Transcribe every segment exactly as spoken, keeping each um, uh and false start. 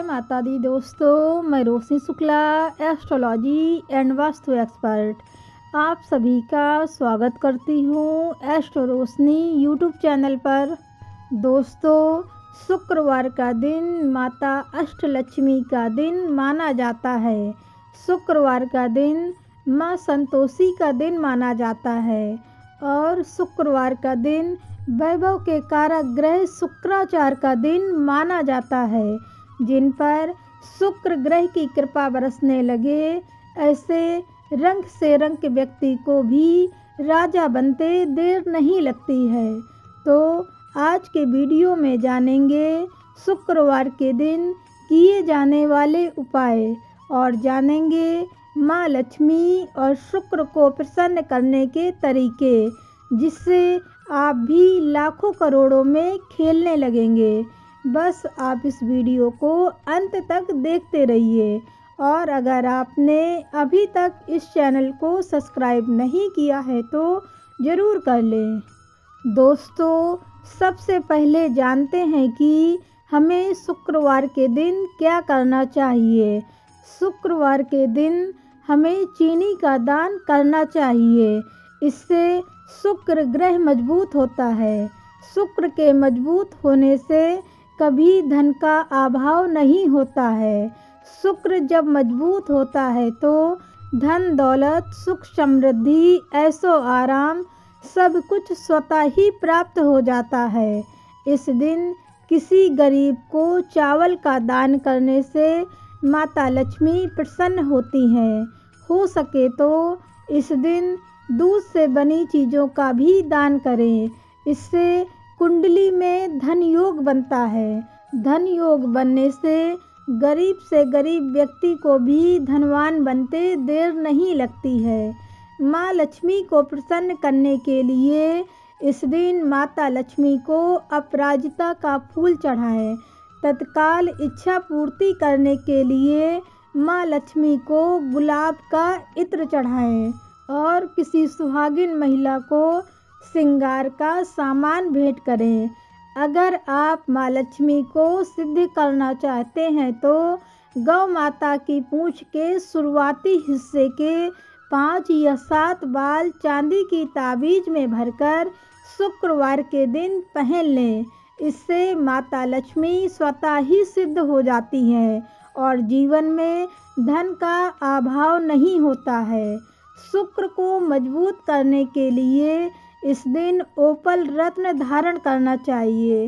जय माता दी दोस्तों, मैं Roshni Shukla, astrology and vastu expert, आप सभी का स्वागत करती हूँ एस्ट्रो रोशनी यूट्यूब चैनल पर। दोस्तों, शुक्रवार का दिन माता अष्टलक्ष्मी का दिन माना जाता है। शुक्रवार का दिन माँ संतोषी का दिन माना जाता है और शुक्रवार का दिन वैभव के कारक ग्रह शुक्राचार का दिन माना जाता है। जिन पर शुक्र ग्रह की कृपा बरसने लगे, ऐसे रंग से रंग व्यक्ति को भी राजा बनते देर नहीं लगती है। तो आज के वीडियो में जानेंगे शुक्रवार के दिन किए जाने वाले उपाय और जानेंगे माँ लक्ष्मी और शुक्र को प्रसन्न करने के तरीके, जिससे आप भी लाखों करोड़ों में खेलने लगेंगे। बस आप इस वीडियो को अंत तक देखते रहिए और अगर आपने अभी तक इस चैनल को सब्सक्राइब नहीं किया है तो ज़रूर कर लें। दोस्तों, सबसे पहले जानते हैं कि हमें शुक्रवार के दिन क्या करना चाहिए। शुक्रवार के दिन हमें चीनी का दान करना चाहिए, इससे शुक्र ग्रह मजबूत होता है। शुक्र के मजबूत होने से कभी धन का अभाव नहीं होता है। शुक्र जब मजबूत होता है तो धन, दौलत, सुख, समृद्धि, ऐशो आराम सब कुछ स्वतः ही प्राप्त हो जाता है। इस दिन किसी गरीब को चावल का दान करने से माता लक्ष्मी प्रसन्न होती हैं। हो सके तो इस दिन दूध से बनी चीज़ों का भी दान करें, इससे कुंडली में धन योग बनता है। धन योग बनने से गरीब से गरीब व्यक्ति को भी धनवान बनते देर नहीं लगती है। माँ लक्ष्मी को प्रसन्न करने के लिए इस दिन माता लक्ष्मी को अपराजिता का फूल चढ़ाएं। तत्काल इच्छा पूर्ति करने के लिए माँ लक्ष्मी को गुलाब का इत्र चढ़ाएं और किसी सुहागिन महिला को श्रृंगार का सामान भेंट करें। अगर आप माँ लक्ष्मी को सिद्ध करना चाहते हैं तो गौ माता की पूँछ के शुरुआती हिस्से के पाँच या सात बाल चांदी की ताबीज में भरकर शुक्रवार के दिन पहन लें। इससे माता लक्ष्मी स्वतः ही सिद्ध हो जाती हैं और जीवन में धन का अभाव नहीं होता है। शुक्र को मजबूत करने के लिए इस दिन ओपल रत्न धारण करना चाहिए।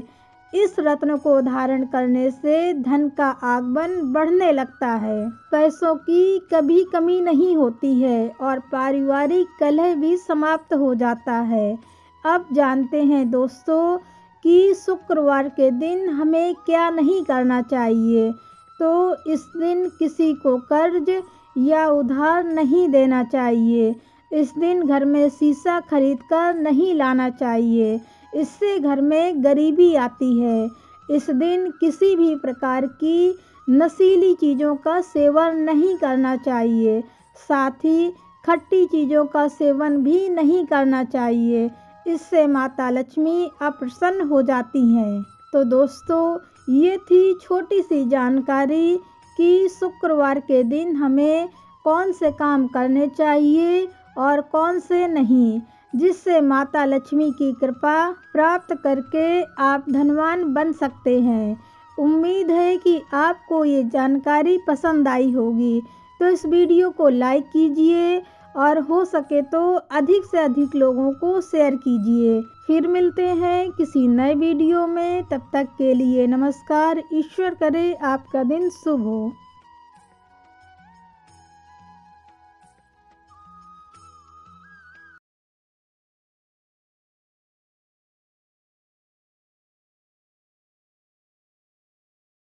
इस रत्न को धारण करने से धन का आगमन बढ़ने लगता है, पैसों की कभी कमी नहीं होती है और पारिवारिक कलह भी समाप्त हो जाता है। अब जानते हैं दोस्तों कि शुक्रवार के दिन हमें क्या नहीं करना चाहिए। तो इस दिन किसी को कर्ज या उधार नहीं देना चाहिए। इस दिन घर में शीशा खरीदकर नहीं लाना चाहिए, इससे घर में गरीबी आती है। इस दिन किसी भी प्रकार की नशीली चीज़ों का सेवन नहीं करना चाहिए, साथ ही खट्टी चीज़ों का सेवन भी नहीं करना चाहिए, इससे माता लक्ष्मी अप्रसन्न हो जाती हैं। तो दोस्तों, ये थी छोटी सी जानकारी कि शुक्रवार के दिन हमें कौन से काम करने चाहिए और कौन से नहीं, जिससे माता लक्ष्मी की कृपा प्राप्त करके आप धनवान बन सकते हैं। उम्मीद है कि आपको ये जानकारी पसंद आई होगी। तो इस वीडियो को लाइक कीजिए और हो सके तो अधिक से अधिक लोगों को शेयर कीजिए। फिर मिलते हैं किसी नए वीडियो में, तब तक के लिए नमस्कार। ईश्वर करे आपका दिन शुभ हो।